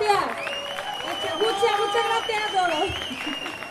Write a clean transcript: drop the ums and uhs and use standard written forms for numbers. gracias. Muchas gracias a todos.